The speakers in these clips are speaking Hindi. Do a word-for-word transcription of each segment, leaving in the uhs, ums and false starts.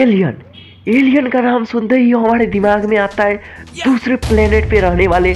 एलियन, एलियन का नाम सुनते ही हमारे दिमाग में आता है दूसरे प्लेनेट पे रहने वाले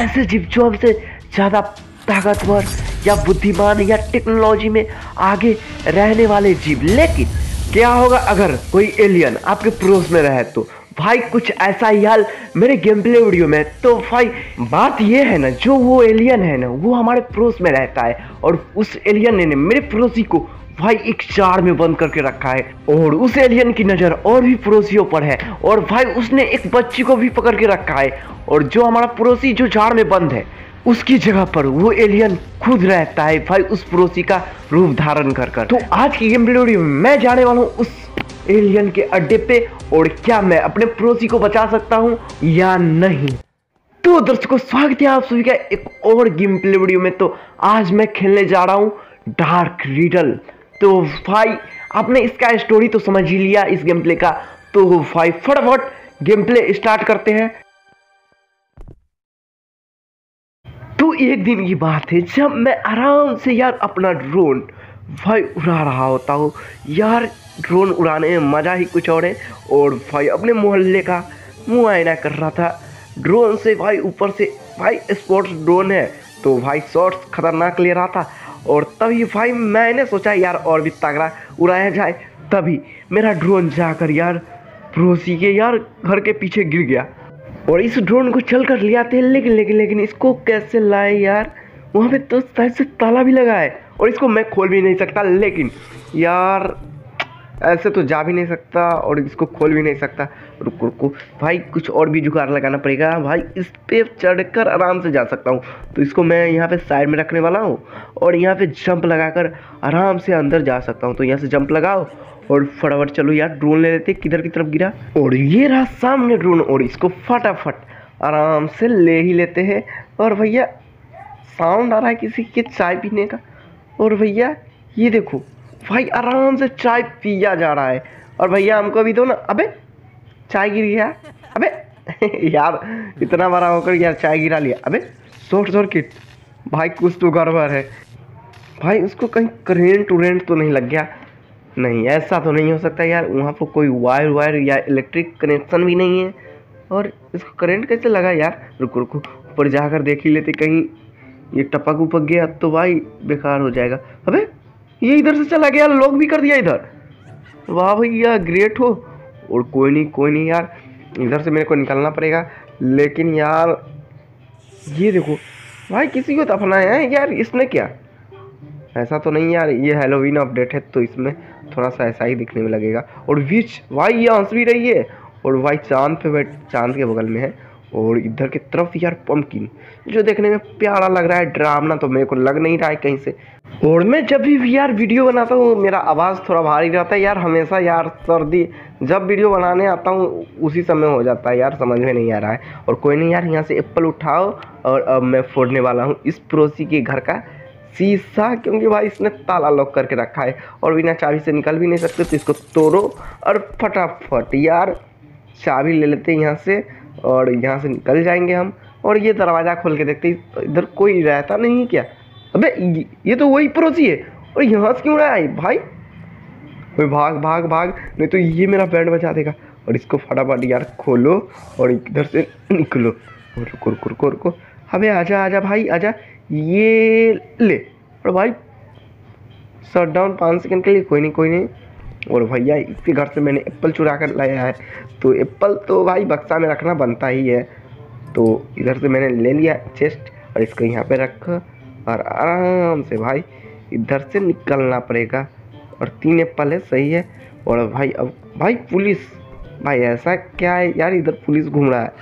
ऐसे जीव जो हमसे ज़्यादा ताकतवर या बुद्धिमान या टेक्नोलॉजी में आगे रहने वाले जीव। लेकिन क्या होगा अगर कोई एलियन आपके पड़ोस में रहे तो भाई कुछ ऐसा ही हाल मेरे गेम प्ले वीडियो में। तो भाई बात ये है ना, जो वो एलियन है ना वो हमारे पड़ोस में रहता है और उस एलियन ने मेरे पड़ोसी को भाई एक चार में बंद करके रखा है और उस एलियन की नज़र और भी पड़ोसियों पर है और भाई उसने एक बच्ची को भी पकड़ के रखा है और जो हमारा पड़ोसी जो झाड़ में बंद है उसकी जगह पर वो एलियन खुद रहता है भाई उस पड़ोसी का रूप धारण कर कर। तो आज की गेम वीडियो में मैं जाने वाला हूँ उस एलियन के अड्डे पे और क्या मैं अपने पड़ोसी को बचा सकता हूँ या नहीं। तो दर्शकों स्वागत है आप सभी का एक और गेम प्ले वीडियो में। तो आज मैं खेलने जा रहा हूँ डार्क रिडल। तो भाई आपने इसका स्टोरी तो समझ ही लिया इस गेम प्ले का, तो भाई फटाफट गेम प्ले स्टार्ट करते हैं। तो एक दिन की बात है जब मैं आराम से यार अपना ड्रोन भाई उड़ा रहा होता हूँ। यार ड्रोन उड़ाने में मज़ा ही कुछ और है और भाई अपने मोहल्ले का मुआयना कर रहा था ड्रोन से। भाई ऊपर से भाई स्पोर्ट्स ड्रोन है तो भाई शॉट्स खतरनाक ले रहा था और तभी भाई मैंने सोचा यार और भी तगड़ा उड़ाया जाए। तभी मेरा ड्रोन जाकर यार पड़ोसी के यार घर के पीछे गिर गया और इस ड्रोन को चल कर ले आते हैं। लेकिन लेकिन लेकिन इसको कैसे लाए यार, वहाँ पे तो शायद से ताला भी लगा है और इसको मैं खोल भी नहीं सकता। लेकिन यार ऐसे तो जा भी नहीं सकता और इसको खोल भी नहीं सकता। रुको रुको भाई कुछ और भी जुगाड़ लगाना पड़ेगा। भाई इस पर चढ़ कर आराम से जा सकता हूँ तो इसको मैं यहाँ पे साइड में रखने वाला हूँ और यहाँ पे जंप लगाकर आराम से अंदर जा सकता हूँ। तो यहाँ से जंप लगाओ और फटाफट चलो यार ड्रोन ले लेते किधर की तरफ गिरा और ये रहा सामने ड्रोन और इसको फटाफट आराम से ले ही लेते हैं। और भैया साउंड आ रहा है किसी के चाय पीने का और भैया ये देखो भाई आराम से चाय पिया जा रहा है और भैया हमको भी दो ना। अबे चाय गिर गया, अबे यार इतना बड़ा होकर यार चाय गिरा लिया। अबे शॉर्ट सर्किट भाई कुछ तो गड़बड़ है। भाई उसको कहीं करेंट उरेंट तो नहीं लग गया? नहीं ऐसा तो नहीं हो सकता यार, वहाँ पर कोई वायर वायर या इलेक्ट्रिक कनेक्शन भी नहीं है और इसको करेंट कैसे लगा यार। रुको रुको ऊपर जाकर देख ही लेते कहीं ये टपक उपक गया तो भाई बेकार हो जाएगा। अबे ये इधर से चला गया, लॉक भी कर दिया इधर। वाह भैया ग्रेट हो। और कोई नहीं कोई नहीं यार इधर से मेरे को निकलना पड़ेगा। लेकिन यार ये देखो भाई किसी को दफना है यार इसने क्या? ऐसा तो नहीं यार ये हैलोवीन अपडेट है तो इसमें थोड़ा सा ऐसा ही दिखने में लगेगा। और विच भाई ये हंस भी रही है और भाई चांद पे बैठ चांद के बगल में है और इधर की तरफ यार पम्पकिन जो देखने में प्यारा लग रहा है, डरावना तो मेरे को लग नहीं रहा है कहीं से। और मैं जब भी यार वीडियो बनाता हूँ मेरा आवाज़ थोड़ा भारी रहता है यार हमेशा यार, सर्दी जब वीडियो बनाने आता हूँ उसी समय हो जाता है यार, समझ में नहीं आ रहा है। और कोई नहीं यार यहाँ से एप्पल उठाओ और अब मैं फोड़ने वाला हूँ इस पड़ोसी के घर का शीशा क्योंकि भाई इसने ताला लॉक करके रखा है और बिना चाबी से निकल भी नहीं सकते। तो इसको तोड़ो और फटाफट यार चाबी ले लेते हैं यहाँ से और यहाँ से निकल जाएंगे हम। और ये दरवाज़ा खोल के देखते हैं इधर कोई रहता नहीं है क्या? अबे ये तो वही पड़ोसी है और यहाँ से क्यों रहा है भाई? भाई भाग भाग भाग नहीं तो ये मेरा बैंड बजा देगा। और इसको फटाफट यार खोलो और इधर से निकलो। रुको रुको रुको रुको अबे आजा आजा भाई आजा ये ले। और भाई शट डाउन पाँच सेकंड के लिए। कोई नहीं कोई नहीं। और भैया इसके घर से मैंने एप्पल चुरा कर लाया है तो एप्पल तो भाई बक्सा में रखना बनता ही है। तो इधर से मैंने ले लिया चेस्ट और इसको यहाँ पे रखा और आराम से भाई इधर से निकलना पड़ेगा। और तीन एप्पल है सही है। और भाई अब भाई पुलिस भाई ऐसा क्या है यार इधर पुलिस घूम रहा है।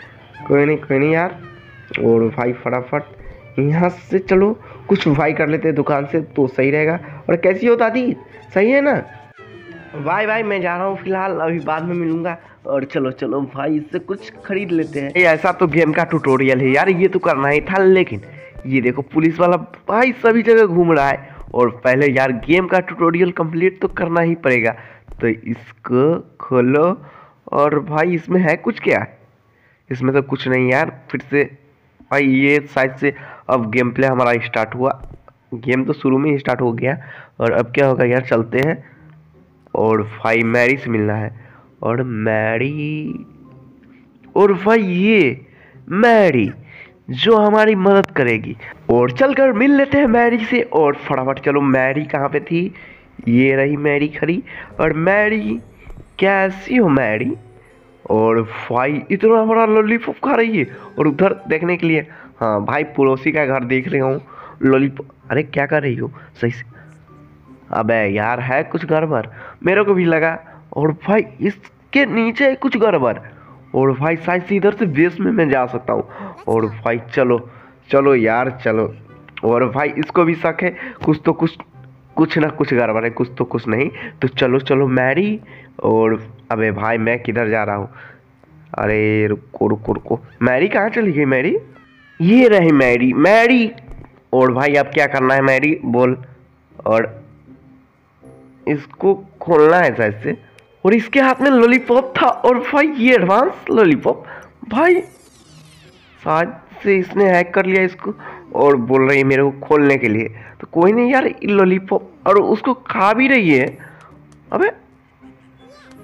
कोई नहीं कोई नहीं यार। और भाई फटाफट यहाँ से चलो कुछ भाई कर लेते हैं दुकान से तो सही रहेगा। और कैसी हो दादी, सही है ना? भाई भाई मैं जा रहा हूँ फिलहाल, अभी बाद में मिलूँगा। और चलो चलो भाई इससे कुछ खरीद लेते हैं। ऐसा तो गेम का ट्यूटोरियल है यार ये तो करना ही था। लेकिन ये देखो पुलिस वाला भाई सभी जगह घूम रहा है और पहले यार गेम का ट्यूटोरियल कंप्लीट तो करना ही पड़ेगा। तो इसको खोलो और भाई इसमें है कुछ क्या? इसमें तो कुछ नहीं यार। फिर से भाई ये साइड से अब गेम प्ले हमारा स्टार्ट हुआ। गेम तो शुरू में ही स्टार्ट हो गया और अब क्या होगा यार चलते हैं। और भाई मैरी से मिलना है और मैरी, और भाई ये मैरी जो हमारी मदद करेगी। और चलकर मिल लेते हैं मैरी से। और फटाफट चलो, मैरी कहाँ पे थी? ये रही मैरी खड़ी। और मैरी कैसी हो मैरी? और भाई इतना बड़ा लॉलीपॉप खा रही है। और उधर देखने के लिए, हाँ भाई पड़ोसी का घर देख रहा हूँ लॉलीपॉप। अरे क्या कर रही हो सही से? अबे यार है कुछ गड़बड़, मेरे को भी लगा। और भाई इसके नीचे कुछ गड़बड़। और भाई शायद से इधर से बेस में मैं जा सकता हूँ। और भाई चलो चलो यार चलो। और भाई इसको भी शक है, कुछ तो कुछ कुछ ना कुछ गड़बड़ है, कुछ तो कुछ नहीं। तो चलो चलो मैरी। और अबे भाई मैं किधर जा रहा हूँ? अरे रुको रुको रुको, मैरी कहाँ चली गई? मैरी ये रही मैरी। मैरी और भाई अब क्या करना है मैरी बोल? और इसको खोलना है शायद से। और इसके हाथ में लॉलीपॉप था। और भाई ये एडवांस लॉलीपॉप, भाई शायद से इसने हैक कर लिया इसको। और बोल रही है मेरे को खोलने के लिए। तो कोई नहीं यार लॉलीपॉप, और उसको खा भी रही है। अबे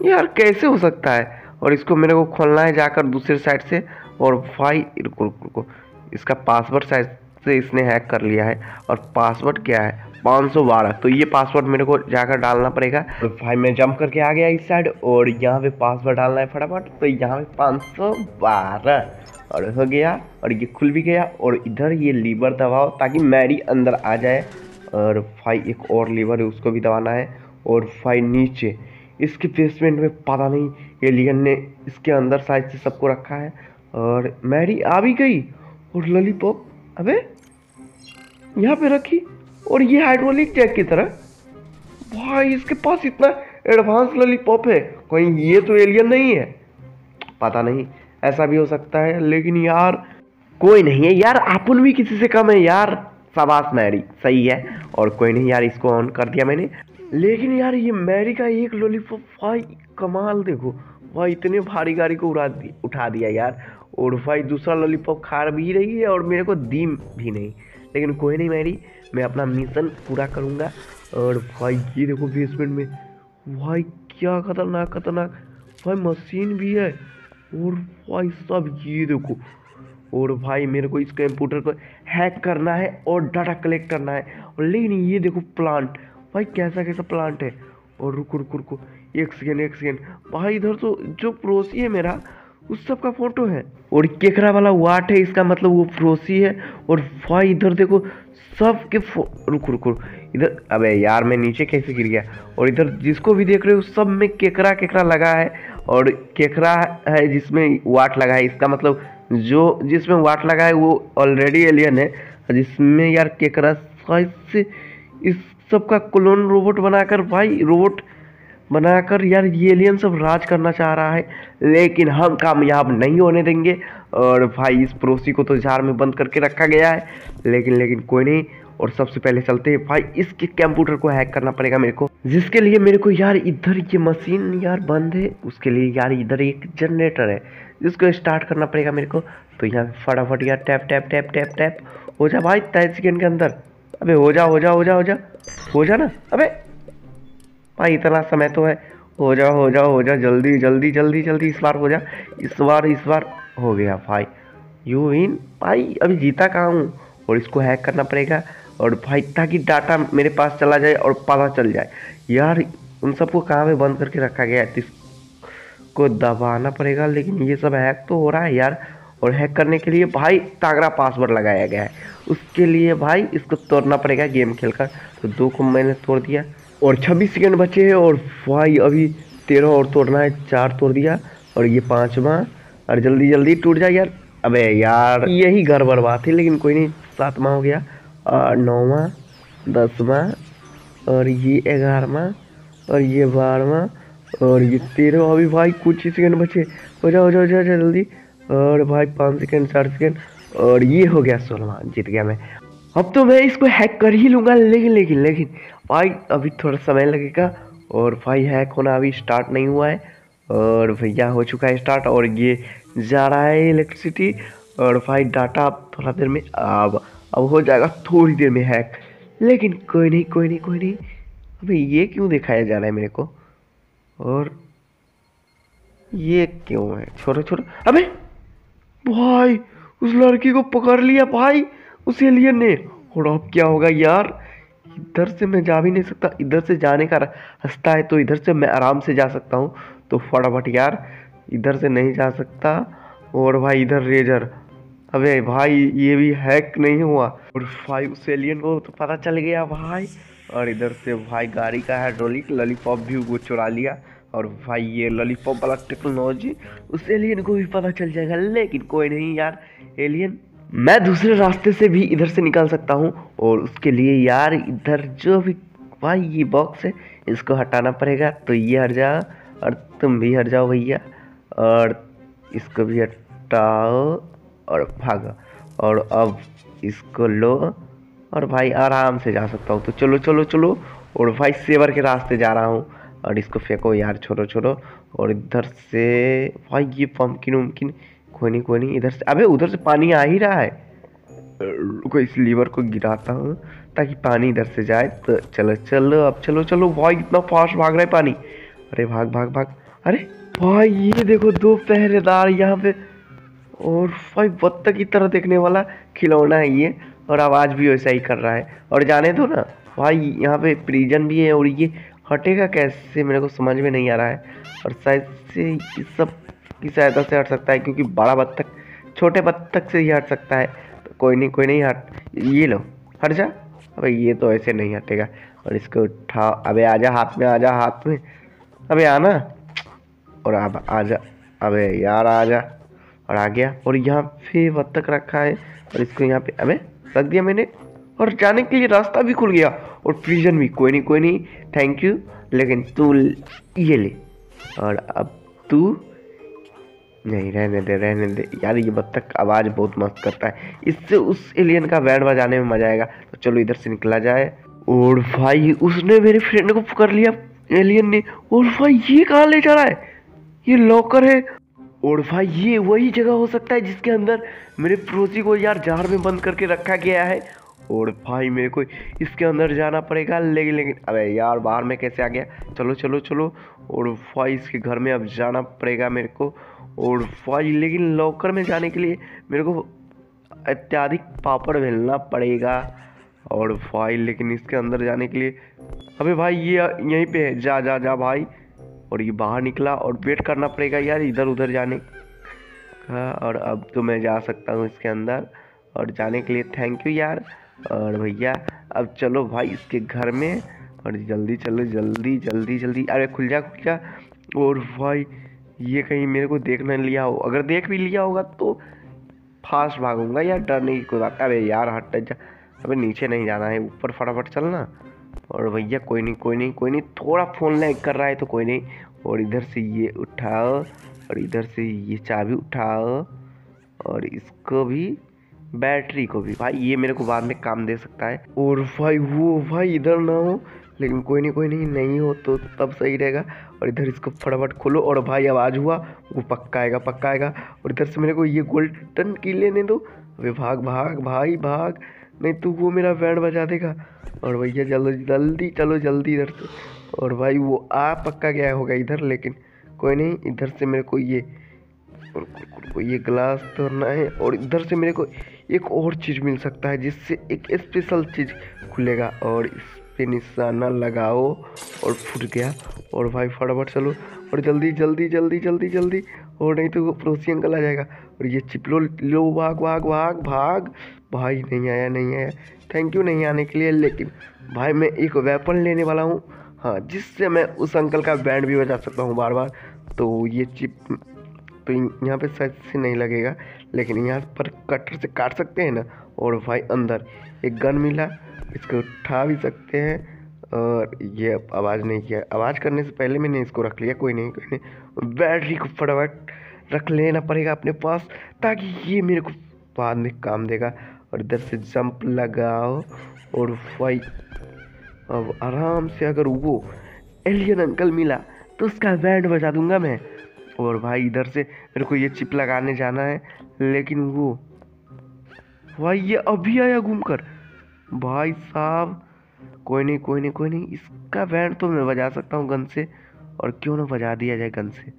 यार कैसे हो सकता है? और इसको मेरे को खोलना है जाकर दूसरे साइड से। और भाई रुको रुको रुको, इसका पासवर्ड शायद से इसने हैक कर लिया है। और पासवर्ड क्या है? पाँच सौ बारह। तो ये पासवर्ड मेरे को जाकर डालना पड़ेगा। तो भाई मैं जंप करके आ गया इस साइड। और यहाँ पे पासवर्ड डालना है फटाफट। तो यहाँ पे पाँच सौ बारह और हो गया। और ये खुल भी गया। और इधर ये लीवर दबाओ ताकि मैरी अंदर आ जाए। और भाई एक और लीवर है, उसको भी दबाना है। और भाई नीचे इसके बेसमेंट में पता नहीं एलियन ने इसके अंदर साइड से सबको रखा है। और मैरी आ भी गई। और लॉलीपॉप अबे यहाँ पे रखी। और ये हाइड्रोलिक जैक की तरह, भाई इसके पास इतना एडवांस लॉलीपॉप है। कहीं ये तो एलियन नहीं है? पता नहीं, ऐसा भी हो सकता है। लेकिन यार कोई नहीं है यार, अपन भी किसी से कम है यार। शाबाश मैरी, सही है। और कोई नहीं यार, इसको ऑन कर दिया मैंने। लेकिन यार ये मैरी का एक लॉलीपॉप, भाई कमाल। देखो भाई इतने भारी गाड़ी को उड़ा दी उठा दिया यार। और भाई दूसरा लॉलीपॉप खा भी रही है और मेरे को दी भी नहीं। लेकिन कोई नहीं मैरी, मैं अपना मिशन पूरा करूँगा। और भाई ये देखो बेसमेंट में, भाई क्या खतरनाक खतरनाक, भाई मशीन भी है। और भाई सब ये देखो। और भाई मेरे को इस कंप्यूटर को हैक करना है और डाटा कलेक्ट करना है। और लेकिन ये देखो प्लांट, भाई कैसा कैसा प्लांट है। और रुको रुको रुको एक सेकेंड एक सेकेंड, भाई इधर तो जो पड़ोसी है मेरा उस सब का फोटो है। और केकरा वाला वाट है, इसका मतलब वो पड़ोसी है। और भाई इधर देखो सब के फो रुको रुको इधर। अबे यार मैं नीचे कैसे गिर गया? और इधर जिसको भी देख रहे हो सब में केकरा केकरा लगा है। और केकरा है जिसमें वाट लगा है, इसका मतलब जो जिसमें वाट लगा है वो ऑलरेडी एलियन है। जिसमें यार केकरा से इस सबका क्लोन रोबोट बनाकर, भाई रोबोट बनाकर यार ये एलियन सब राज करना चाह रहा है। लेकिन हम कामयाब नहीं होने देंगे। और भाई इस पड़ोसी को तो झाड़ में बंद करके रखा गया है। लेकिन लेकिन कोई नहीं। और सबसे पहले चलते हैं भाई, इसके कंप्यूटर को हैक करना पड़ेगा मेरे को। जिसके लिए मेरे को यार इधर ये मशीन यार बंद है, उसके लिए यार इधर एक जनरेटर है जिसको स्टार्ट करना पड़ेगा मेरे को। तो यहाँ फटाफट यार tap tap tap tap tap हो जा भाई तेईस सेकेंड के अंदर। अबे हो जा हो जा हो जा हो जा हो जा ना। अबे भाई इतना समय तो है, हो जा हो जा हो जा जल्दी जल्दी जल्दी जल्दी, इस बार हो जा, इस बार इस बार हो गया भाई। यू विन भाई, अभी जीता कहाँ हूँ। और इसको हैक करना पड़ेगा। और भाई ताकि डाटा मेरे पास चला जाए और पता चल जाए यार उन सबको कहाँ पे बंद करके रखा गया है। इसको दबाना पड़ेगा। लेकिन ये सब हैक तो हो रहा है यार। और हैक करने के लिए भाई तागड़ा पासवर्ड लगाया गया है, उसके लिए भाई इसको तोड़ना पड़ेगा गेम खेलकर। तो दो को मैंने तोड़ दिया और छब्बीस सेकंड बचे हैं। और भाई अभी तेरह और तोड़ना है, चार तोड़ दिया। और ये पाँचवा, और जल्दी जल्दी टूट जाए यार। अबे यार यही गड़बड़ बात है। लेकिन कोई नहीं, सातवां हो गया, नौवां, दसवां, और ये ग्यारहवां, और ये बारहवां, और ये तेरहवां। अभी भाई कुछ ही सेकंड बचे, हो जाओ हो जाओ जाओ जल्दी। और भाई पाँच सेकंड, चार सेकंड, और ये हो गया सोलहवां। जीत गया मैं। अब तो मैं इसको हैक कर ही लूँगा। लेकिन लेकिन लेकिन भाई अभी थोड़ा समय लगेगा। और भाई हैक होना अभी स्टार्ट नहीं हुआ है। और भैया हो चुका है स्टार्ट। और ये जा रहा है इलेक्ट्रिसिटी। और भाई डाटा अब थोड़ा देर में, अब अब हो जाएगा थोड़ी देर में हैक। लेकिन कोई नहीं कोई नहीं कोई नहीं। अबे ये क्यों दिखाया जा रहा है मेरे को? और ये क्यों है छोटे छोटे। अबे भाई उस लड़की को पकड़ लिया भाई उस एलियन ने। और अब क्या होगा यार, इधर से मैं जा भी नहीं सकता, इधर से जाने का रास्ता है तो इधर से मैं आराम से जा सकता हूँ। तो फटाफट यार इधर से नहीं जा सकता। और भाई इधर रेजर, अबे भाई ये भी हैक नहीं हुआ। और भाई उस एलियन को तो पता चल गया भाई। और इधर से भाई गाड़ी का हाइड्रोलिक लॉलीपॉप भी वो चुरा लिया। और भाई ये लॉलीपॉप वाला टेक्नोलॉजी उस एलियन को भी पता चल जाएगा। लेकिन कोई नहीं यार, एलियन मैं दूसरे रास्ते से भी इधर से निकाल सकता हूँ। और उसके लिए यार इधर जो भी भाई ये बॉक्स है इसको हटाना पड़ेगा। तो ये हट जाओ और तुम भी हट जाओ भैया, और इसको भी हटाओ और भागो। और अब इसको लो और भाई आराम से जा सकता हूँ। तो चलो चलो चलो। और भाई सेवर के रास्ते जा रहा हूँ। और इसको फेंको यार छोड़ो छोड़ो। और इधर से भाई ये पम्पकिन उम्किन कोई नहीं कोई नहीं। इधर से अबे उधर से पानी आ ही रहा है। रुको इस लीवर को गिराता हूँ ताकि पानी इधर से जाए। तो चलो चलो अब चलो चलो। भाई इतना फास्ट भाग रहा है पानी। अरे भाग भाग भाग। अरे भाई ये देखो दो पहरेदार यहाँ पे। और भाई बत्तख की तरह देखने वाला खिलौना है ये। और आवाज़ भी वैसा ही कर रहा है। और जाने दो ना भाई, यहाँ पे प्रिजन भी है। और ये हटेगा कैसे मेरे को समझ में नहीं आ रहा है। और शायद से ये सब की सहायता से हट सकता है क्योंकि बड़ा बत्तख छोटे बत्तख से ही हट सकता है। तो कोई नहीं कोई नहीं हट। ये लो हट जा। अबे ये तो ऐसे नहीं हटेगा। और इसको उठाओ। अबे आजा हाथ में, आजा हाथ में। अबे आना। और अब आजा। अबे यार आजा। और आ गया। और यहाँ पे बत्तख रखा है। और इसको यहाँ पे अबे रख दिया मैंने। और जाने के लिए रास्ता भी खुल गया। और प्रिजन भी। कोई नहीं कोई नहीं थैंक यू। लेकिन तू ये ले। और अब तू नहीं, रहने दे रहने दे यार। ये बत्तख आवाज़ बहुत मस्त करता है। इससे उस एलियन का बैंड बजाने में मजा आएगा। तो चलो इधर से निकला जाए। और भाई उसने मेरे फ्रेंड को पकड़ लिया एलियन ने। और भाई ये कहाँ ले जा रहा है, ये लॉकर है। और भाई ये वही जगह हो सकता है जिसके अंदर मेरे पड़ोसी को यार जार में बंद करके रखा गया है। और भाई मेरे को इसके अंदर जाना पड़ेगा। लेकिन लेकिन अबे यार बाहर में कैसे आ गया। चलो चलो चलो। और भाई इसके घर में अब जाना पड़ेगा मेरे को। और भाई लेकिन लॉकर में जाने के लिए मेरे को अत्यधिक पापड़ बेलना पड़ेगा। और भाई लेकिन इसके अंदर जाने के लिए अबे भाई ये यहीं पे है। जा जा जा भाई। और ये बाहर निकला। और वेट करना पड़ेगा यार इधर उधर जाने का। और अब तो मैं जा सकता हूँ इसके अंदर। और जाने के लिए थैंक यू यार। और भैया अब चलो भाई इसके घर में। और जल्दी चलो जल्दी जल्दी जल्दी। अरे खुल जा खुल जा। और भाई ये कहीं मेरे को देख ना लिया हो। अगर देख भी लिया होगा तो फास्ट भागूंगा यार, डरने की कोई बात। अरे यार हट जा। अबे नीचे नहीं जाना है, ऊपर फटाफट चलना। और भैया कोई नहीं कोई नहीं कोई नहीं। थोड़ा फ़ोन लैग कर रहा है तो कोई नहीं। और इधर से ये उठाओ। और इधर से ये चाबी उठाओ। और इसको भी, बैटरी को भी। भाई ये मेरे को बाद में काम दे सकता है। और भाई वो भाई इधर ना हो। लेकिन कोई नहीं कोई नहीं नहीं हो तो तब सही रहेगा। और इधर इसको फटाफट खोलो। और भाई आवाज़ हुआ वो पक्का आएगा पक्का आएगा। और इधर से मेरे को ये गोल्डन की लेने दो। अबे भाग भाग भाई भाग, नहीं तो वो मेरा बैंड बजा देगा। और भैया चलो जल्दी चलो जल्दी इधर से। और भाई वो आ पक्का गया होगा इधर। लेकिन कोई नहीं, इधर से मेरे को ये ये ग्लास तोड़ना है। और इधर से मेरे को एक और चीज़ मिल सकता है जिससे एक स्पेशल चीज़ खुलेगा। और इस पे निशाना लगाओ। और फूट गया। और भाई फटाफट चलो। और जल्दी जल्दी जल्दी जल्दी जल्दी। और नहीं तो वो पड़ोसी अंकल आ जाएगा। और ये चिपलो लो भाग भाग भाग भाग। भाई नहीं आया नहीं आया, थैंक यू नहीं आने के लिए। लेकिन भाई मैं एक वेपन लेने वाला हूँ हाँ, जिससे मैं उस अंकल का बैंड भी बजा सकता हूँ बार बार। तो ये चिप तो यहाँ पे शायद से नहीं लगेगा। लेकिन यहाँ पर कटर से काट सकते हैं ना। और भाई अंदर एक गन मिला, इसको उठा भी सकते हैं। और ये आवाज़ नहीं किया, आवाज़ करने से पहले मैंने इसको रख लिया। कोई नहीं कोई नहीं। बैटरी को फटाफट रख लेना पड़ेगा अपने पास ताकि ये मेरे को बाद में काम देगा। और इधर से जंप लगाओ। और भाई अब आराम से अगर वो एलियन अंकल मिला तो उसका बैंड बजा दूंगा मैं। और भाई इधर से मेरे को ये चिप लगाने जाना है। लेकिन वो भाई ये अभी आया घूमकर। भाई साहब कोई नहीं कोई नहीं कोई नहीं। इसका बैंड तो मैं बजा सकता हूँ गन से। और क्यों ना बजा दिया जाए गन से।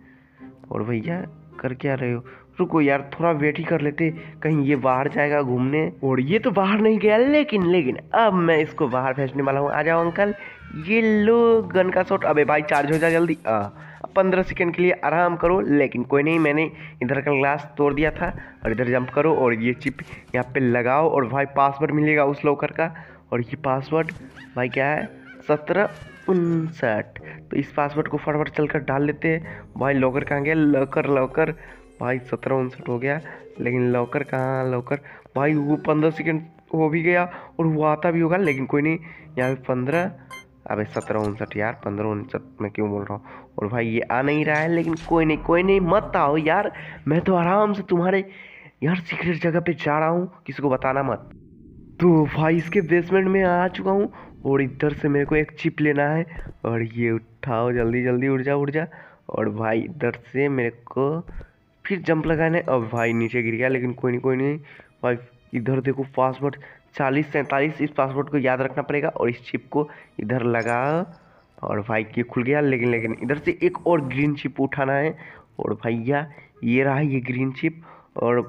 और भैया कर क्या रहे हो, रुको यार थोड़ा वेट ही कर लेते, कहीं ये बाहर जाएगा घूमने। और ये तो बाहर नहीं गया, लेकिन लेकिन अब मैं इसको बाहर भेजने वाला हूँ। आ जाओ अंकल, ये लो गन का शॉट। अबे भाई चार्ज हो जा जल्दी। आ पंद्रह सेकंड के लिए आराम करो, लेकिन कोई नहीं, मैंने इधर का ग्लास तोड़ दिया था। और इधर जंप करो और ये चिप यहाँ पे लगाओ और भाई पासवर्ड मिलेगा उस लॉकर का। और ये पासवर्ड भाई क्या है, सत्रह उनसठ। तो इस पासवर्ड को फटाफट चलकर डाल लेते हैं। भाई लॉकर कहाँ गया, लॉकर लॉकर भाई सत्रह उनसठ हो गया, लेकिन लॉकर कहाँ लॉकर। भाई वो पंद्रह सेकेंड हो भी गया और वो आता भी होगा, लेकिन कोई नहीं, यहाँ पे पंद्रह अबे सत्रह उनसठ यार, पंद्रह उनसठ मैं क्यों बोल रहा हूँ। और भाई ये आ नहीं रहा है, लेकिन कोई नहीं कोई नहीं, मत आओ यार, मैं तो आराम से तुम्हारे यार सीक्रेट जगह पे जा रहा हूँ, किसी को बताना मत। तो भाई इसके बेसमेंट में आ चुका हूँ और इधर से मेरे को एक चिप लेना है। और ये उठाओ जल्दी जल्दी, उड़ जा उड़ जा। और भाई इधर से मेरे को फिर जंप लगाना है। और भाई नीचे गिर गया, लेकिन कोई नहीं कोई नहीं। भाई इधर देखो पासवर्ड चालीस सैंतालीस, इस पासवर्ड को याद रखना पड़ेगा। और इस चिप को इधर लगा और भाई ये खुल गया, लेकिन लेकिन इधर से एक और ग्रीन चिप उठाना है। और भैया ये रहा ये ग्रीन चिप, और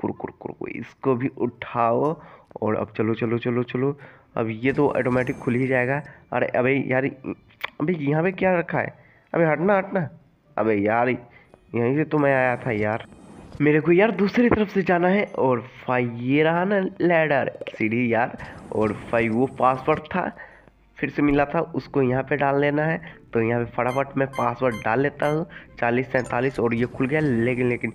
कुर कुर कुर कुर इसको भी उठाओ। और अब चलो चलो चलो चलो, अब ये तो ऑटोमेटिक खुल ही जाएगा। अरे अबे यार, अबे यहाँ पे क्या रखा है, अबे हटना हटना, अबे यार यहीं से तो मैं आया था यार, मेरे को यार दूसरी तरफ से जाना है। और भाई ये रहा ना लैडर सीढ़ी यार। और भाई वो पासवर्ड था, फिर से मिला था, उसको यहाँ पे डाल लेना है। तो यहाँ पे फटाफट मैं पासवर्ड डाल लेता हूँ चालीस सैंतालीस, और ये खुल गया। लेकिन लेकिन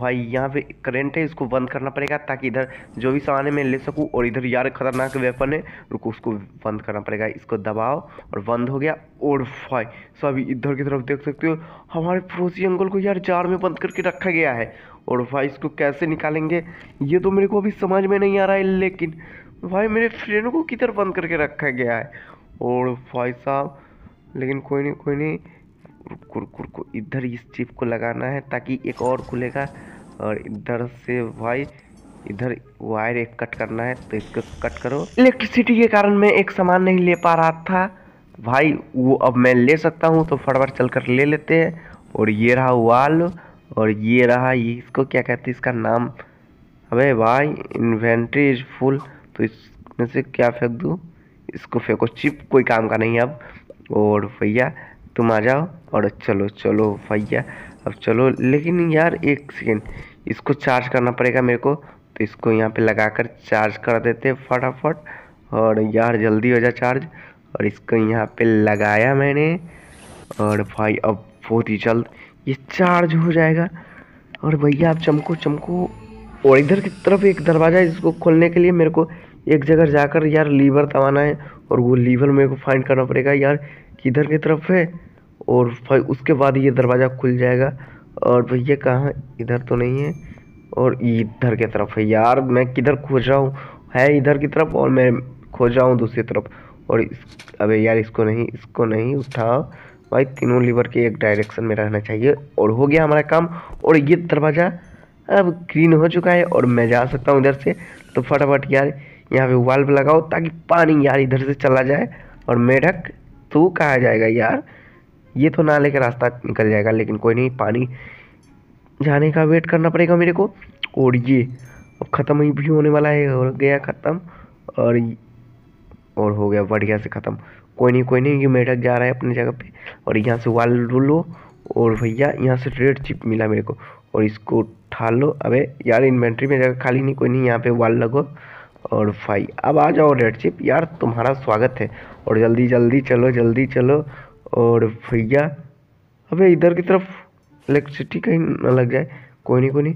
भाई यहाँ पे करंट है, इसको बंद करना पड़ेगा ताकि इधर जो भी सामान है मैं ले सकूँ। और इधर यार खतरनाक वेपन है, रुको उसको बंद करना पड़ेगा। इसको दबाओ और बंद हो गया। और भाई सब इधर की तरफ देख सकते हो, हमारे पड़ोसी अंकल को यार जार में बंद करके रखा गया है। और भाई इसको कैसे निकालेंगे ये तो मेरे को अभी समझ में नहीं आ रहा है, लेकिन भाई मेरे फ्रेंड को किधर बंद करके रखा गया है। और भाई साहब लेकिन कोई नहीं कोई नहीं, कुर कुर को इधर इस चिप को लगाना है ताकि एक और खुलेगा। और इधर से भाई इधर वायर एक कट करना है, तो इसको कट करो। इलेक्ट्रिसिटी के कारण मैं एक सामान नहीं ले पा रहा था भाई, वो अब मैं ले सकता हूँ, तो फटाफट चलकर ले लेते हैं। और ये रहा वाल, और ये रहा ये इसको क्या कहते हैं, इसका नाम, अबे भाई इन्वेंट्री इज फुल, तो इसमें से क्या फेंक दूँ, इसको फेंको, चिप कोई काम का नहीं अब। और भैया तुम आ जाओ और चलो चलो भैया अब चलो। लेकिन यार एक सेकेंड, इसको चार्ज करना पड़ेगा मेरे को, तो इसको यहाँ पे लगाकर चार्ज कर देते फटाफट। और यार जल्दी हो जा चार्ज। और इसको यहाँ पे लगाया मैंने, और भाई अब बहुत ही जल्द ये चार्ज हो जाएगा। और भैया आप चमको चमको। और इधर की तरफ एक दरवाज़ा, इसको खोलने के लिए मेरे को एक जगह जाकर यार लीवर दबाना है, और वो लीवर मेरे को फाइंड करना पड़ेगा यार किधर की तरफ है। और भाई उसके बाद ये दरवाज़ा खुल जाएगा। और भैया कहाँ, इधर तो नहीं है, और इधर की तरफ है यार, मैं किधर खोज रहा हूँ, है इधर की तरफ और मैं खोज रहा हूँ दूसरी तरफ। और इस अबे यार इसको नहीं इसको नहीं उठाओ भाई, तीनों लीवर के एक डायरेक्शन में रहना चाहिए। और हो गया हमारा काम। और ये दरवाज़ा अब ग्रीन हो चुका है और मैं जा सकता हूँ इधर से। तो फटाफट यार यहाँ पे वाल्व लगाओ ताकि पानी यार इधर से चला जाए। और मेढक तो कहा जाएगा यार, ये तो नाले का रास्ता निकल जाएगा, लेकिन कोई नहीं, पानी जाने का वेट करना पड़ेगा मेरे को। और ये अब ख़त्म ही भी होने वाला है, हो गया ख़त्म। और और हो गया बढ़िया से ख़त्म। कोई नहीं कोई नहीं, ये मेढक जा रहा है अपनी जगह पे। और यहाँ से वाल लो। और भैया यहाँ से रेड चिप मिला मेरे को, और इसको उठा लो। अबे यार इन्वेंट्री में जगह खाली नहीं, कोई नहीं, यहाँ पे वाल लगो। और भाई अब आ जाओ रेड चिप, यार तुम्हारा स्वागत है। और जल्दी जल्दी चलो जल्दी चलो। और भैया अबे इधर की तरफ इलेक्ट्रिसिटी कहीं ना लग जाए, कोई नहीं कोई नहीं।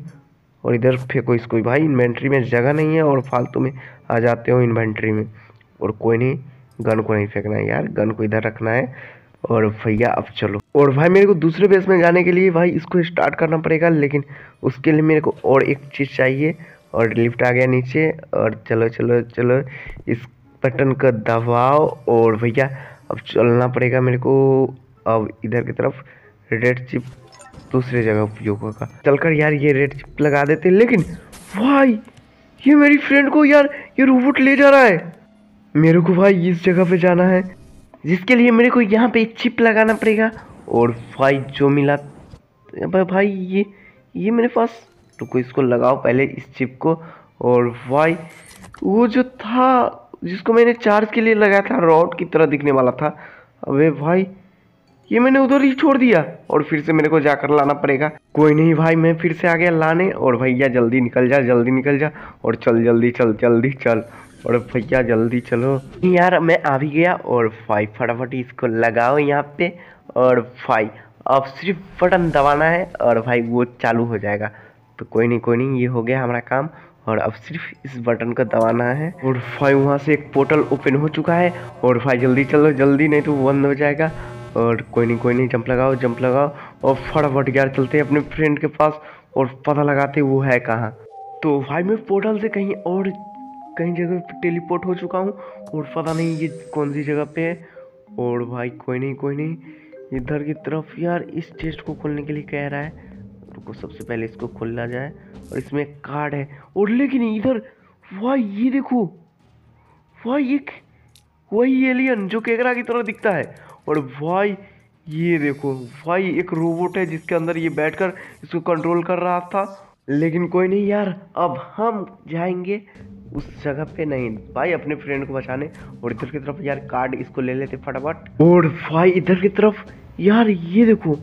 और इधर फेंको इसको भाई, इन्वेंट्री में जगह नहीं है और फालतू में आ जाते हो इन्वेंट्री में। और कोई नहीं, गन को नहीं फेंकना है यार, गन को इधर रखना है। और भैया अब चलो। और भाई मेरे को दूसरे बेस में जाने के लिए भाई इसको स्टार्ट करना पड़ेगा, लेकिन उसके लिए मेरे को और एक चीज़ चाहिए। और लिफ्ट आ गया नीचे। और चलो चलो चलो, इस बटन को दबाओ। और भैया अब चलना पड़ेगा मेरे को, अब इधर की तरफ रेड चिप दूसरी जगह उपयोग होगा। चलकर यार ये रेड चिप लगा देते, लेकिन भाई ये मेरी फ्रेंड को यार ये रोबोट ले जा रहा है। मेरे को भाई इस जगह पे जाना है, जिसके लिए मेरे को यहाँ पे एक चिप लगाना पड़ेगा। और भाई जो मिला भाई, भाई ये ये मेरे पास, रुको इसको लगाओ पहले इस चिप को। और भाई वो जो था जिसको मैंने चार्ज के लिए लगाया था, रॉड की तरह दिखने वाला था, अबे भाई ये मैंने उधर ही छोड़ दिया और फिर से मेरे को जाकर लाना पड़ेगा। कोई नहीं भाई, मैं फिर से आ गया लाने। और भैया जल्दी निकल जा, जल्दी निकल जा और चल जल्दी चल जल्दी चल और भैया जल्दी चलो। यार मैं आ भी गया और भाई फटाफट इसको लगाओ यहाँ पे। और भाई अब सिर्फ बटन दबाना है और भाई वो चालू हो जाएगा। तो कोई नहीं कोई नहीं, ये हो गया हमारा काम और अब सिर्फ इस बटन को दबाना है। और भाई वहाँ से एक पोर्टल ओपन हो चुका है और भाई जल्दी चलो जल्दी, नहीं तो बंद हो जाएगा। और कोई नहीं कोई नहीं, जंप लगाओ जंप लगाओ और फटाफट यार चलते हैं अपने फ्रेंड के पास और पता लगाते वो है कहाँ। तो भाई मैं पोर्टल से कहीं और कहीं जगह पे टेलीपोर्ट हो चुका हूँ और पता नहीं ये कौन सी जगह पे है। और भाई कोई नहीं कोई नहीं, इधर की तरफ यार इस चेस्ट को खोलने के लिए कह रहा है। रुको सबसे पहले इसको खोला जाए और इसमें कार्ड है। और लेकिन इधर भाई ये देखो, भाई एक वही एलियन जो केकरा की तरह दिखता है। और भाई ये देखो भाई एक रोबोट है जिसके अंदर ये बैठकर इसको कंट्रोल कर रहा था। लेकिन कोई नहीं यार, अब हम जाएंगे उस जगह पे नहीं भाई अपने फ्रेंड को बचाने। और इधर की तरफ यार कार्ड इसको ले लेते फटाफट। और भाई इधर की तरफ यार ये देखो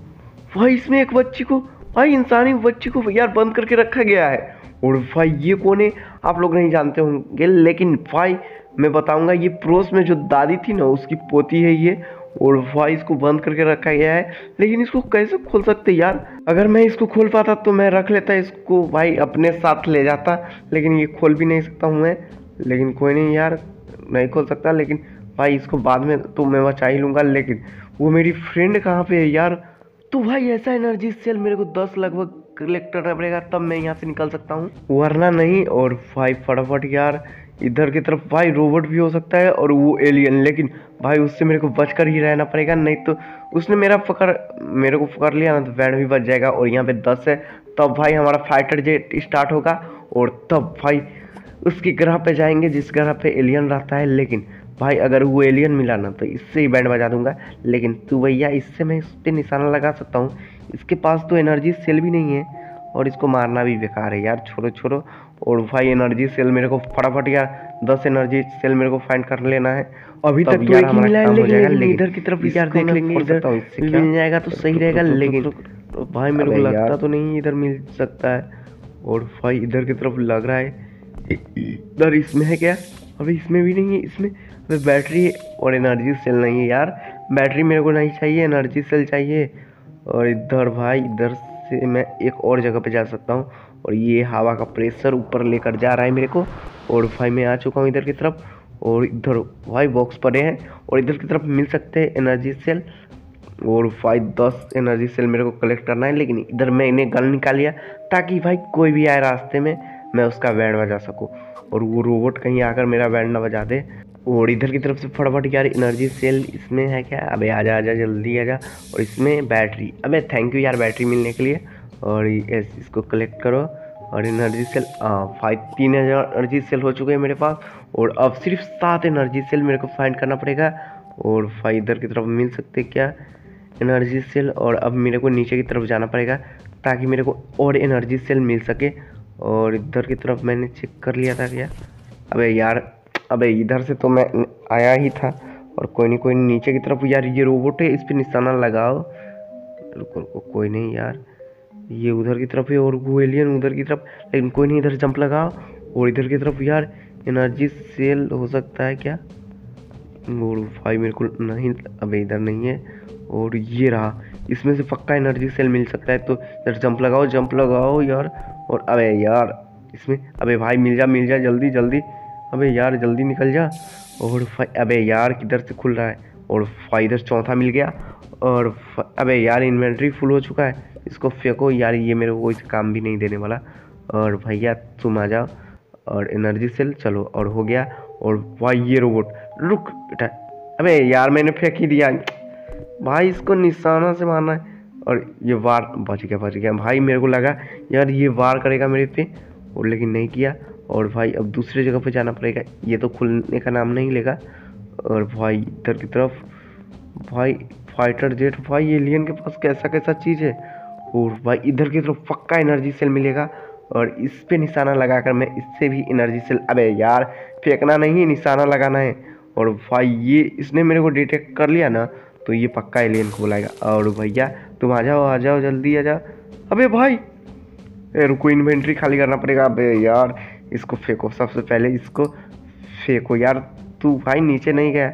भाई, इसमें एक बच्ची को भाई इंसानी बच्ची को यार बंद करके रखा गया है। और भाई ये कौन है आप लोग नहीं जानते होंगे, लेकिन भाई मैं बताऊंगा, ये पड़ोस में जो दादी थी ना उसकी पोती है ये। और भाई इसको बंद करके रखा गया है, लेकिन इसको कैसे खोल सकते यार। अगर मैं इसको खोल पाता तो मैं रख लेता इसको भाई अपने साथ ले जाता, लेकिन ये खोल भी नहीं सकता हूँ मैं। लेकिन कोई नहीं यार, नहीं खोल सकता, लेकिन भाई इसको बाद में तो मैं बचा ही लूँगा। लेकिन वो मेरी फ्रेंड कहाँ पे है यार। तो भाई ऐसा एनर्जी सेल मेरे को दस लगभग कलेक्ट करना पड़ेगा तब मैं यहाँ से निकल सकता हूँ, वरना नहीं। और भाई फटाफट यार इधर की तरफ भाई रोबोट भी हो सकता है और वो एलियन, लेकिन भाई उससे मेरे को बचकर ही रहना पड़ेगा, नहीं तो उसने मेरा पकड़ मेरे को पकड़ लिया ना तो वैन भी बच जाएगा। और यहाँ पे दस है, तब भाई हमारा फाइटर जेट स्टार्ट होगा और तब भाई उसकी ग्रह पे जाएंगे जिस ग्रह पे एलियन रहता है। लेकिन भाई अगर वो एलियन मिला ना तो इससे ही बैंड बजा दूंगा। लेकिन तू भैया इससे मैं इस पर निशाना लगा सकता हूँ, इसके पास तो एनर्जी सेल भी नहीं है और इसको मारना भी बेकार है यार, छोड़ो छोड़ो। और भाई एनर्जी सेल मेरे को फटाफट यार दस एनर्जी सेल मेरे को फाइंड कर लेना है। अभी तक तो एक मिला है, लेकिन इधर की तरफ यार देख लेंगे, इधर मिल जाएगा तो सही रहेगा। लेकिन भाई मेरे को लगता तो नहीं इधर मिल सकता है। और भाई इधर की तरफ लग रहा है, इधर इसमें है क्या? अभी इसमें भी नहीं है, इसमें बैटरी और एनर्जी सेल नहीं है यार। बैटरी मेरे को नहीं चाहिए, एनर्जी सेल चाहिए। और इधर भाई इधर से मैं एक और जगह पे जा सकता हूँ और ये हवा का प्रेशर ऊपर लेकर जा रहा है मेरे को। और भाई मैं आ चुका हूँ इधर की तरफ और इधर भाई बॉक्स पड़े हैं और इधर की तरफ मिल सकते हैं एनर्जी सेल। और भाई दस एनर्जी सेल मेरे को कलेक्ट करना है, लेकिन इधर मैं इन्हें गन निकाल लिया ताकि भाई कोई भी आए रास्ते में मैं उसका बैंड बजा सकूँ और वो रोबोट कहीं आकर मेरा बैंड ना बजा दे। और इधर की तरफ से फटाफट यार एनर्जी सेल, इसमें है क्या? अबे आजा आजा जल्दी आजा। और इसमें बैटरी, अबे थैंक यू यार बैटरी मिलने के लिए। और ये इसको कलेक्ट करो और एनर्जी सेल। भाई तीन हज़ार एनर्जी सेल हो चुके हैं मेरे पास और अब सिर्फ सात एनर्जी सेल मेरे को फाइंड करना पड़ेगा। और भाई इधर की तरफ मिल सकते क्या एनर्जी सेल? और अब मेरे को नीचे की तरफ जाना पड़ेगा ताकि मेरे को और एनर्जी सेल मिल सके। और इधर की तरफ मैंने चेक कर लिया था क्या? अबे यार, अबे इधर से तो मैं आया ही था। और कोई नहीं कोई नहीं, नीचे की तरफ यार ये रोबोट है, इस पर निशाना लगाओ। रुको रुको कोई नहीं यार, ये उधर की तरफ है और वो एलियन उधर की तरफ। लेकिन कोई नहीं, इधर जंप लगाओ। और इधर की तरफ यार एनर्जी सेल हो सकता है क्या? और भाई मेरे को नहीं, अबे इधर नहीं है। और ये रहा, इसमें से पक्का एनर्जी सेल मिल सकता है, तो यार जंप लगाओ जंप लगाओ यार। और अबे यार इसमें, अबे भाई मिल जा मिल जा जल्दी जल्दी, अबे यार जल्दी निकल जा। और अबे यार किधर से खुल रहा है? और भाई इधर चौथा मिल गया। और अबे यार इन्वेंट्री फुल हो चुका है, इसको फेंको यार, ये मेरे को कोई काम भी नहीं देने वाला। और भैया तुम आ जाओ और एनर्जी सेल चलो। और हो गया। और भाई ये रोबोट, रुक बेटा, अबे यार मैंने फेंक ही दिया भाई, इसको निशाना से मारना है। और ये वार बच गया बच गया भाई, मेरे को लगा यार ये वार करेगा मेरे पे, और लेकिन नहीं किया। और भाई अब दूसरे जगह पे जाना पड़ेगा, ये तो खुलने का नाम नहीं लेगा। और भाई इधर की तरफ भाई फाइटर जेट, भाई एलियन के पास कैसा कैसा चीज़ है। और भाई इधर की तरफ पक्का एनर्जी सेल मिलेगा और इस पे निशाना लगाकर मैं इससे भी एनर्जी सेल, अबे यार फेंकना नहीं है, निशाना लगाना है। और भाई ये इसने मेरे को डिटेक्ट कर लिया ना तो ये पक्का एलियन को बुलाएगा। और भैया तुम आ जाओ आ जाओ जल्दी आ जाओ। अबे भाई रुको इन्वेंट्री खाली करना पड़ेगा। अबे यार इसको फेंको, सबसे पहले इसको फेंको। यार तू भाई नीचे नहीं गया,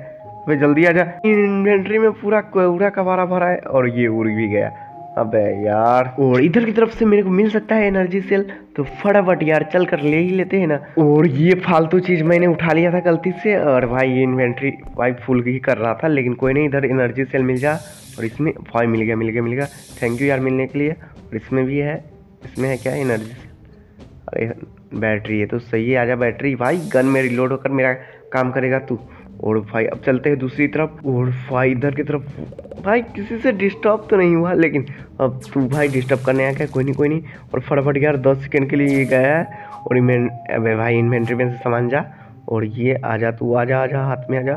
अबे जल्दी आ जा। इन्वेंट्री में पूरा कोड़ा कबारा भरा है और ये उड़ भी गया। अबे यार और इधर की तरफ से मेरे को मिल सकता है एनर्जी सेल तो फटाफट यार चल कर ले ही लेते हैं ना। और ये फालतू चीज़ मैंने उठा लिया था गलती से और भाई ये इन्वेंट्री भाई फुल ही कर रहा था, लेकिन कोई नहीं, इधर एनर्जी सेल मिल जा। और इसमें भाई मिल गया मिल गया मिल गया, थैंक यू यार मिलने के लिए। और इसमें भी है, इसमें है क्या एनर्जी सेल, अरे बैटरी है तो सही है। आजा बैटरी भाई, गन में रिलोड होकर मेरा काम करेगा तू। और भाई अब चलते हैं दूसरी तरफ। और भाई इधर की तरफ भाई किसी से डिस्टर्ब तो नहीं हुआ, लेकिन अब तू भाई डिस्टर्ब करने आ गया, कोई नहीं कोई नहीं। और फटाफट यार दस सेकंड के लिए ये गया है। और अबे भाई इन्वेंट्री में से सामान जा और ये आ जा, तू आ जा आ जा हाथ में आ जा।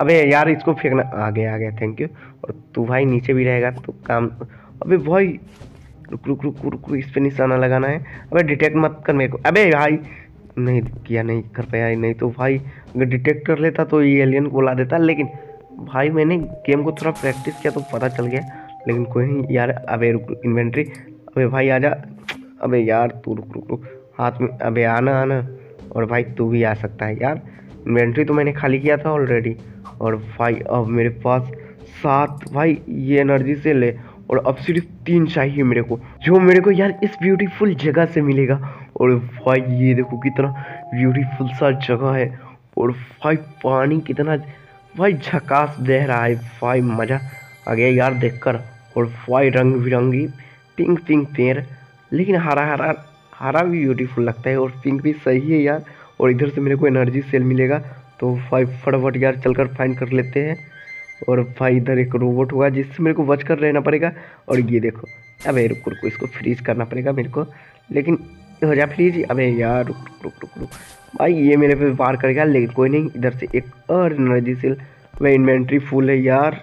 अबे यार इसको फेंकना, आ गया आ गया थैंक यू। और तू भाई नीचे भी रहेगा तो काम। अबे भाई रुक रुक रुक रुक रुक, इस पर निशाना लगाना है। अबे डिटेक्ट मत कर मेरे को। अबे भाई नहीं किया, नहीं कर पाया, नहीं तो भाई अगर डिटेक्ट कर लेता तो ये एलियन को बुला देता, लेकिन भाई मैंने गेम को थोड़ा प्रैक्टिस किया तो पता चल गया, लेकिन कोई नहीं यार। अबे रुक इन्वेंट्री, अबे भाई आजा, अबे यार तू रुक रुक रुक हाथ में, अबे आना आना। और भाई तू भी आ सकता है यार, इन्वेंट्री तो मैंने खाली किया था ऑलरेडी। और भाई अब मेरे पास सात भाई ये एनर्जी से ले और अब सिर्फ तीन चाहिए मेरे को, जो मेरे को यार इस ब्यूटीफुल जगह से मिलेगा। और भाई ये देखो कितना ब्यूटीफुल सा जगह है। और भाई पानी कितना भाई झकास बह रहा है, भाई मज़ा आ गया यार देखकर। और भाई रंग बिरंगी पिंक पिंक पेड़, लेकिन हरा हरा हरा भी ब्यूटीफुल लगता है और पिंक भी सही है यार। और इधर से मेरे को एनर्जी सेल मिलेगा तो भाई फटाफट यार चलकर फाइंड कर लेते हैं। और भाई इधर एक रोबोट होगा जिससे मेरे को बच कर रहना पड़ेगा। और ये देखो, अबे रुक रुक इसको फ्रीज करना पड़ेगा मेरे को, लेकिन हो जा फ्रीज। अबे यार रुक रुक रुक रुक रुक भाई ये मेरे पे वार कर गया, लेकिन कोई नहीं। इधर से एक और एनर्जी सेल, वह इन्वेंट्री फुल है यार,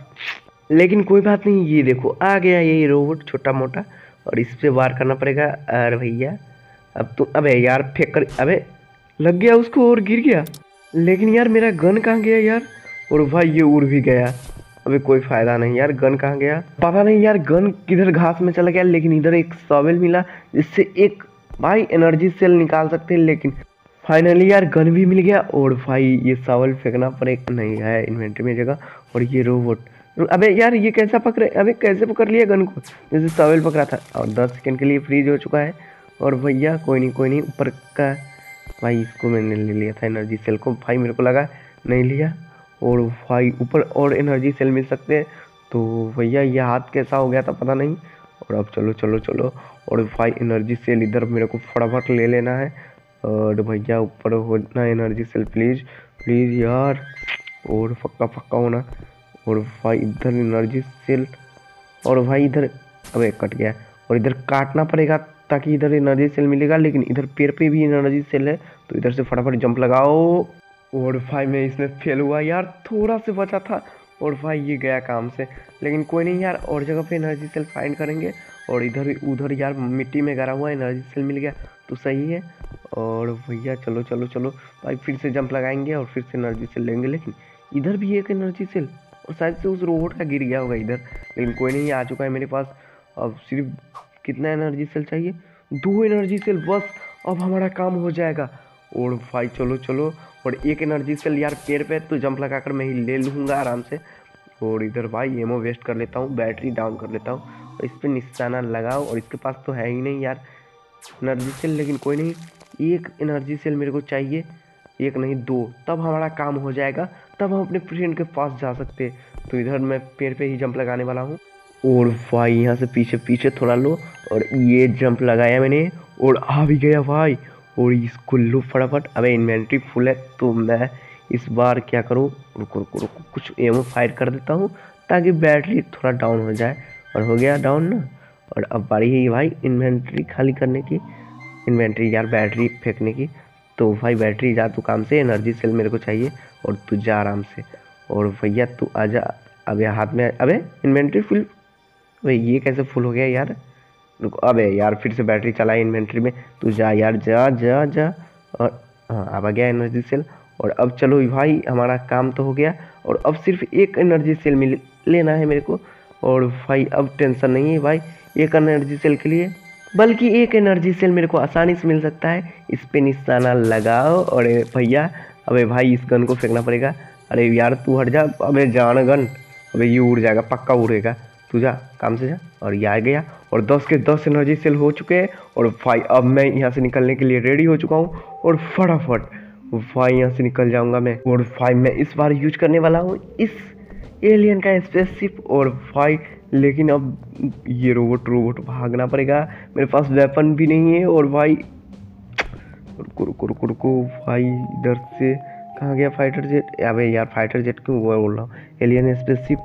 लेकिन कोई बात नहीं। ये देखो आ गया ये रोबोट छोटा मोटा, और इस पर वार करना पड़ेगा। अरे भैया अब तो, अबे यार फेंक कर, अबे लग गया उसको और गिर गया, लेकिन यार मेरा गन कहाँ गया यार। और भाई ये उड़ भी गया, अभी कोई फ़ायदा नहीं यार, गन कहाँ गया पता नहीं यार, गन किधर घास में चला गया। लेकिन इधर एक सॉवेल मिला जिससे एक भाई एनर्जी सेल निकाल सकते हैं, लेकिन फाइनली यार गन भी मिल गया। और भाई ये सॉवेल फेंकना पड़ेगा, नहीं है इन्वेंट्री में जगह। और ये रोबोट, अबे यार ये कैसा पकड़े, अबे कैसे पकड़ लिया गन को जैसे सॉवेल पकड़ा था। और दस सेकेंड के लिए फ्रीज हो चुका है। और भैया कोई नहीं कोई नहीं ऊपर का, भाई इसको मैंने ले लिया था एनर्जी सेल को, भाई मेरे को लगा नहीं लिया। और भाई ऊपर और एनर्जी सेल मिल सकते हैं तो भैया ये हाथ कैसा हो गया था पता नहीं। और अब चलो चलो चलो, और भाई एनर्जी सेल इधर मेरे को फटाफट ले लेना है। और भैया ऊपर होना एनर्जी सेल प्लीज़ प्लीज़ यार, और पक्का पक्का होना। और भाई इधर एनर्जी सेल, और भाई इधर, अबे कट गया। और इधर काटना पड़ेगा ताकि इधर एनर्जी सेल मिलेगा, लेकिन इधर पेड़ पे भी एनर्जी सेल है तो इधर से फटाफट जंप लगाओ। और भाई मैं इसमें फेल हुआ यार, थोड़ा से बचा था। और भाई ये गया काम से, लेकिन कोई नहीं यार, और जगह पे एनर्जी सेल फाइंड करेंगे। और इधर उधर यार मिट्टी में गरा हुआ एनर्जी सेल मिल गया तो सही है। और भैया चलो चलो चलो, भाई फिर से जंप लगाएंगे और फिर से एनर्जी सेल लेंगे। लेकिन इधर भी एक एनर्जी सेल, और शायद से उस रोबोट का गिर गया होगा इधर, लेकिन कोई नहीं आ चुका है मेरे पास। अब सिर्फ कितना एनर्जी सेल चाहिए, दो एनर्जी सेल बस, अब हमारा काम हो जाएगा। और भाई चलो चलो, और एक एनर्जी सेल यार पेड़ पे तो जंप लगाकर मैं ही ले लूँगा आराम से। और इधर भाई एमओ वेस्ट कर लेता हूँ, बैटरी डाउन कर लेता हूँ। और इस पर निशाना लगाओ, और इसके पास तो है ही नहीं यार एनर्जी सेल, लेकिन कोई नहीं, एक एनर्जी सेल मेरे को चाहिए, एक नहीं दो, तब हमारा काम हो जाएगा, तब हम अपने फ्रेंड के पास जा सकते हैं। तो इधर मैं पेड़ पे ही जंप लगाने वाला हूँ। और भाई यहाँ से पीछे पीछे थोड़ा लो, और ये जंप लगाया मैंने और आ भी गया भाई। और इसको लो फटाफट, अबे इन्वेंट्री फुल है तो मैं इस बार क्या करूँ, रुको रुको रुको कुछ एमो फायर कर देता हूँ ताकि बैटरी थोड़ा डाउन हो जाए। और हो गया डाउन ना। और अब बारी है भाई इन्वेंट्री खाली करने की, इन्वेंट्री यार बैटरी फेंकने की। तो भाई बैटरी जा तू काम से, एनर्जी सेल मेरे को चाहिए, और तू जा आराम से। और भैया तू आ जा, अबे हाथ में, अबे इन्वेंट्री फुल, भाई ये कैसे फुल हो गया यार। रुको, अबे यार फिर से बैटरी चला है इन्वेंट्री में, तू जा यार जा जा जा। और हाँ अब आ गया एनर्जी सेल। और अब चलो भाई हमारा काम तो हो गया, और अब सिर्फ एक एनर्जी सेल मिल लेना है मेरे को। और भाई अब टेंशन नहीं है भाई एक एनर्जी सेल के लिए, बल्कि एक एनर्जी सेल मेरे को आसानी से मिल सकता है। इस पे निशाना लगाओ। और भैया अबे भाई इस गन को फेंकना पड़ेगा। अरे यार तू हट जा, अबे जान गन, अबे ये उड़ जाएगा पक्का उड़ेगा, तू जा काम से जा। और ये आ गया, और दस के दस एनर्जी सेल हो चुके हैं। और भाई अब मैं यहाँ से निकलने के लिए रेडी हो चुका हूँ, और फटाफट भाई यहाँ से निकल जाऊँगा मैं। और भाई मैं इस बार यूज करने वाला हूँ इस एलियन का स्पेसशिप। और भाई लेकिन अब ये रोबोट रोबोट भागना पड़ेगा, मेरे पास वेपन भी नहीं है। और भाई रुको रुको रुको रुको भाई इधर से कहाँ गया फाइटर जेट। अबे यार फाइटर जेट क्यों बोल रहा हूँ, एलियन स्पेसशिप।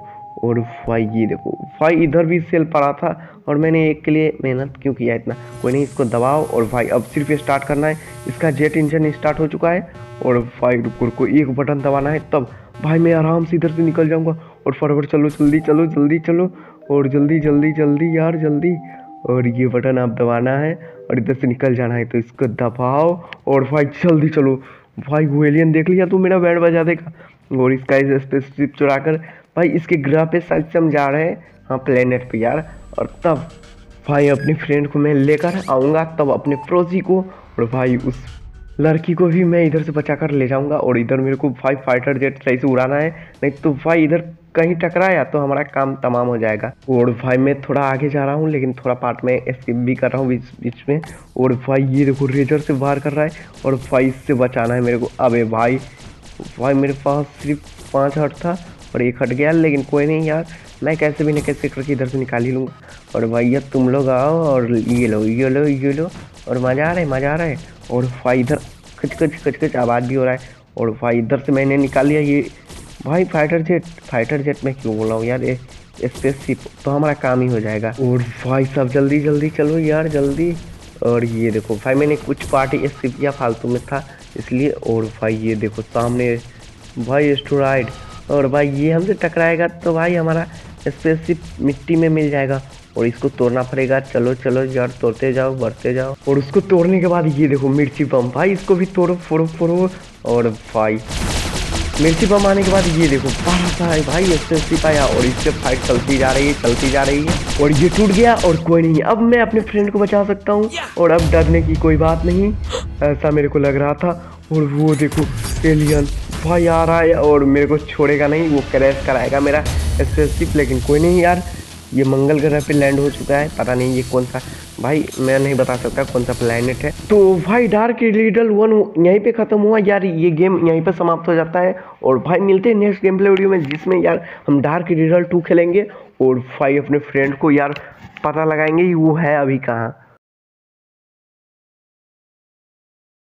और भाई ये देखो भाई इधर भी सेल पड़ा था, और मैंने एक के लिए मेहनत क्यों किया इतना। कोई नहीं इसको दबाओ। और भाई अब सिर्फ स्टार्ट करना है, इसका जेट इंजन स्टार्ट हो चुका है। और भाई रुको रुको एक बटन दबाना है, तब भाई मैं आराम से इधर से निकल जाऊंगा। और फटाफट चलो जल्दी चलो जल्दी चलो, और जल्दी जल्दी जल्दी यार जल्दी। और ये बटन आप दबाना है और इधर से निकल जाना है, तो इसको दबाओ। और भाई जल्दी चलो। भाई वो एलियन देख लिया तो मेरा बैंड बजा देगा। और इसका इस स्पेसशिप चुरा कर भाई इसके ग्रह पे शायद से हम जा रहे हैं, हाँ प्लेनेट पे यार। और तब भाई अपने फ्रेंड को मैं लेकर आऊँगा, तब अपने पड़ोसी को, और भाई उस लड़की को भी मैं इधर से बचा कर ले जाऊँगा। और इधर मेरे को भाई फाइटर जेट सही से उड़ाना है, नहीं तो भाई इधर कहीं टकराया तो हमारा काम तमाम हो जाएगा। और भाई मैं थोड़ा आगे जा रहा हूँ, लेकिन थोड़ा पार्ट में स्किप भी कर रहा हूँ बीच बीच में। और भाई ये देखो रेजर से बाहर कर रहा है, और भाई इससे बचाना है मेरे को। अबे भाई भाई मेरे पास सिर्फ पाँच हट था और एक हट गया, लेकिन कोई नहीं यार मैं कैसे भी ना कैसे करके इधर से निकाल ही लूँगा। और भैया तुम लोग आओ, और ये लो ये लो ये लो। और मज़ा आ रहा है मज़ा आ रहा है। और भाई इधर खच खच खच खच आवाज़ भी हो रहा है। और भाई इधर से मैंने निकाल लिया ये भाई फाइटर जेट। फाइटर जेट मैं क्यों बोल रहा हूँ यार, ये स्पेसशिप, तो हमारा काम ही हो जाएगा। और भाई सब जल्दी जल्दी चलो यार जल्दी। और ये देखो भाई मैंने कुछ पार्टी स्किप किया, फालतू में था इसलिए। और भाई ये देखो सामने भाई एस्टेरॉयड, और भाई ये हमसे टकराएगा तो भाई हमारा स्पेसशिप मिट्टी में मिल जाएगा, और इसको तोड़ना पड़ेगा। चलो चलो यार तोड़ते जाओ बढ़ते जाओ। और उसको तोड़ने के बाद ये देखो मिर्ची बम, भाई इसको भी तोड़ो फोड़ो फोड़ो। और भाई मिर्ची बम आने के बाद ये देखो पासा है भाई स्पेसशिप आया, और इससे फाइट चलती जा रही है चलती जा रही है। और ये टूट गया, और कोई नहीं अब मैं अपने फ्रेंड को बचा सकता हूँ, और अब डरने की कोई बात नहीं ऐसा मेरे को लग रहा था। और वो देखो एलियन भाई आ रहा है, और मेरे को छोड़ेगा नहीं, वो क्रैश कराएगा मेरा स्पेसशिप। लेकिन कोई नहीं यार ये मंगल ग्रह पे लैंड हो चुका है, पता नहीं ये कौन सा भाई मैं नहीं बता सकता कौन सा प्लैनेट है। तो भाई डार्क रिडल वन यहीं पे ख़त्म हुआ यार, ये गेम यहीं पे समाप्त हो जाता है। और भाई मिलते हैं नेक्स्ट गेम प्ले वीडियो में, जिसमें यार हम डार्क रिडल टू खेलेंगे। और भाई अपने फ्रेंड को यार पता लगाएंगे वो है अभी कहाँ।